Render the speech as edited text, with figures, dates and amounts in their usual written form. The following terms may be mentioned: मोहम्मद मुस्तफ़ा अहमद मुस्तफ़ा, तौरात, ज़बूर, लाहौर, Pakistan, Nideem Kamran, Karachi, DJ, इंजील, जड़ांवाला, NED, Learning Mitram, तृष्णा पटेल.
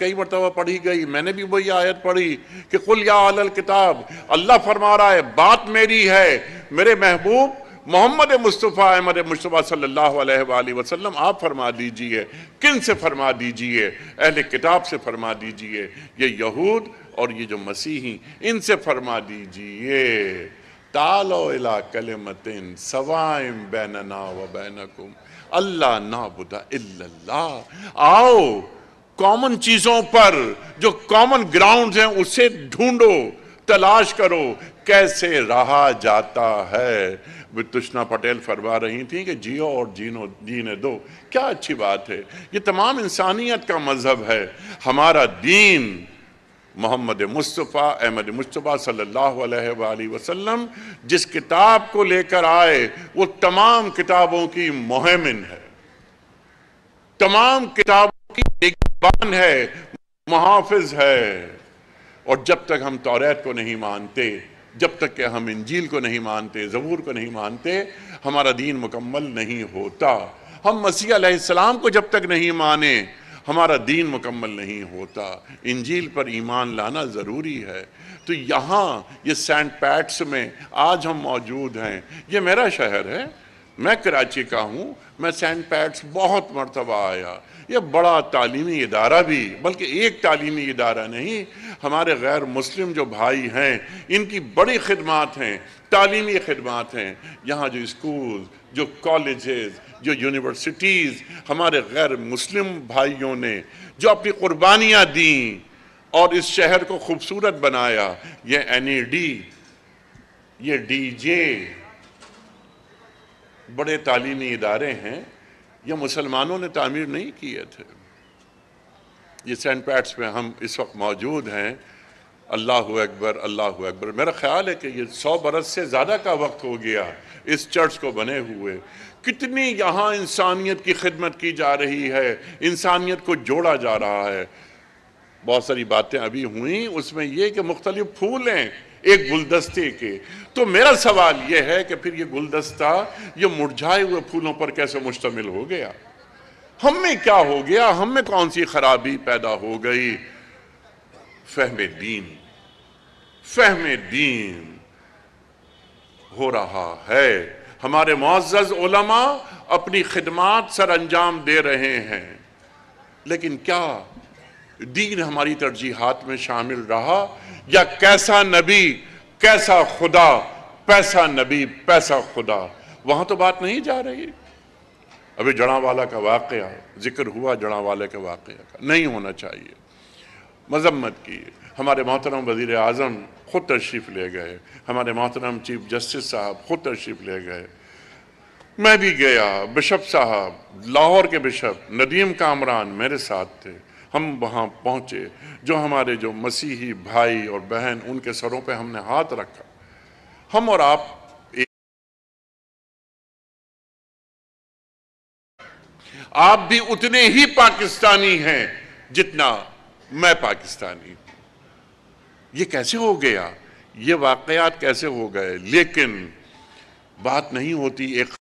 कई मरतबा पढ़ी गई। मैंने भी वही आयत पढ़ी कि कुल या अहल किताब, अल्लाह फरमा रहा है बात मेरी है, मेरे महबूब मोहम्मद मुस्तफ़ा अहमद मुस्तफ़ा सल्लल्लाहु अलैहि वसल्लम आप फरमा दीजिए। किन से फरमा दीजिए? अहले किताब से फरमा दीजिए, ये यहूद और ये जो मसीही, इनसे फरमा दीजिए। तालो इला कलिमतिन सवाइम बैनना व बैनकुम अल्ला नाबुदा इल्लल्लाह, आओ कॉमन चीज़ों पर, जो कॉमन ग्राउंड हैं उसे ढूंढो, तलाश करो कैसे रहा जाता है। तृष्णा पटेल फरमा रही थी कि जियो और जीनो, जीने दो, क्या अच्छी बात है। ये तमाम इंसानियत का मजहब है। हमारा दीन मोहम्मद मुस्तफ़ा अहमद मुस्तफ़ा सल्लल्लाहु अलैहि वसल्लम जिस किताब को लेकर आए वो तमाम किताबों की मुहैमिन है, तमाम किताबों की निगहबान है, मुहाफिज है। और जब तक हम तौरात को नहीं मानते, जब तक कि हम इंजील को नहीं मानते, ज़बूर को नहीं मानते, हमारा दीन मुकम्मल नहीं होता। हम मसीह अलैहिस्सलाम को जब तक नहीं माने हमारा दीन मुकम्मल नहीं होता। इंजील पर ईमान लाना ज़रूरी है। तो यहाँ ये सेंट पैट्स में आज हम मौजूद हैं। ये मेरा शहर है, मैं कराची का हूँ। मैं सेंट पैट्स बहुत मरतबा आया। ये बड़ा तालीमी इदारा भी, बल्कि एक तालीमी इदारा नहीं, हमारे गैर मुस्लिम जो भाई हैं इनकी बड़ी खिदमात हैं, तालीमी खिदमात हैं। यहाँ जो स्कूल, जो कॉलेजेस, जो यूनिवर्सिटीज़ हमारे गैर मुस्लिम भाइयों ने जो अपनी कुर्बानियाँ दीं और इस शहर को खूबसूरत बनाया, ये NED, ये DJ बड़े तालीमी इदारे हैं। ये मुसलमानों ने तामीर नहीं किए थे। ये सेंट पैट्स में हम इस वक्त मौजूद हैं। अल्लाहु अकबर, अल्लाहु अकबर। मेरा ख्याल है कि ये 100 बरस से ज़्यादा का वक्त हो गया इस चर्च को बने हुए। कितनी यहाँ इंसानियत की खिदमत की जा रही है, इंसानियत को जोड़ा जा रहा है। बहुत सारी बातें अभी हुई उसमें ये कि मुख्तलिफ फूल हैं एक गुलदस्ते के। तो मेरा सवाल ये है कि फिर ये गुलदस्ता ये मुरझाए हुए फूलों पर कैसे मुश्तमिल हो गया? हम में क्या हो गया? हम में कौन सी खराबी पैदा हो गई? फहमे दीन, फहमे दीन हो रहा है। हमारे मुअज़्ज़ज़ उलमा अपनी खिदमात सर अंजाम दे रहे हैं, लेकिन क्या दीन हमारी तरजीहात में शामिल रहा? या कैसा नबी कैसा खुदा, पैसा नबी पैसा खुदा, वहाँ तो बात नहीं जा रही। अभी जड़ांवाला का वाक़या जिक्र हुआ, जड़ांवाला के वाक़या का नहीं होना चाहिए, मजम्मत की। हमारे मोहतरम वज़ीर आज़म ख़ुद तशरीफ़ ले गए, हमारे मोहतरम चीफ जस्टिस साहब ख़ुद तशरीफ़ ले गए, मैं भी गया, बिशप साहब लाहौर के बिशप नदीम कामरान मेरे साथ थे। हम वहाँ पहुँचे, जो हमारे जो मसीही भाई और बहन उनके सरों पे हमने हाथ रखा। हम और आप भी उतने ही पाकिस्तानी हैं जितना मैं पाकिस्तानी हूँ। ये कैसे हो गया? ये वाक़यात कैसे हो गए? लेकिन बात नहीं होती एक